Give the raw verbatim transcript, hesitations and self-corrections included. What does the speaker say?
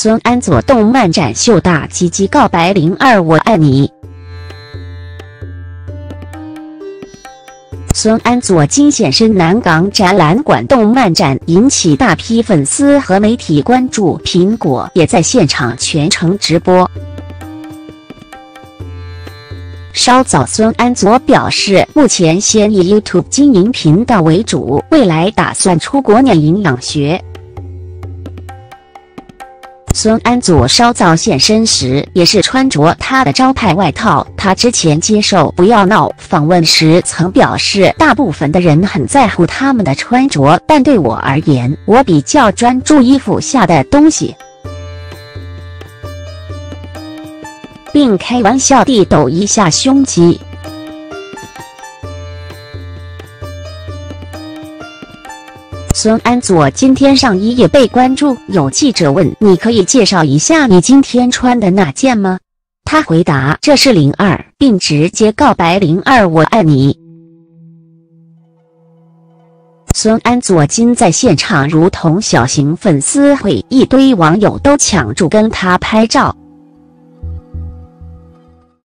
孙安佐动漫展秀大奇迹告白零二我爱你。孙安佐今现身南港展览馆动漫展，引起大批粉丝和媒体关注。苹果也在现场全程直播。 稍早，孙安佐表示，目前先以 YouTube 经营频道为主，未来打算出国念营养学。孙安佐稍早现身时，也是穿着他的招牌外套。他之前接受《不要闹》访问时曾表示，大部分的人很在乎他们的穿着，但对我而言，我比较专注衣服下的东西。 并开玩笑地抖一下胸肌。孙安佐今天上衣也被关注，有记者问：“你可以介绍一下你今天穿的那件吗？”他回答：“这是零二，并直接告白零二我爱你。” 孙安佐今在现场如同小型粉丝会，一堆网友都抢住跟他拍照。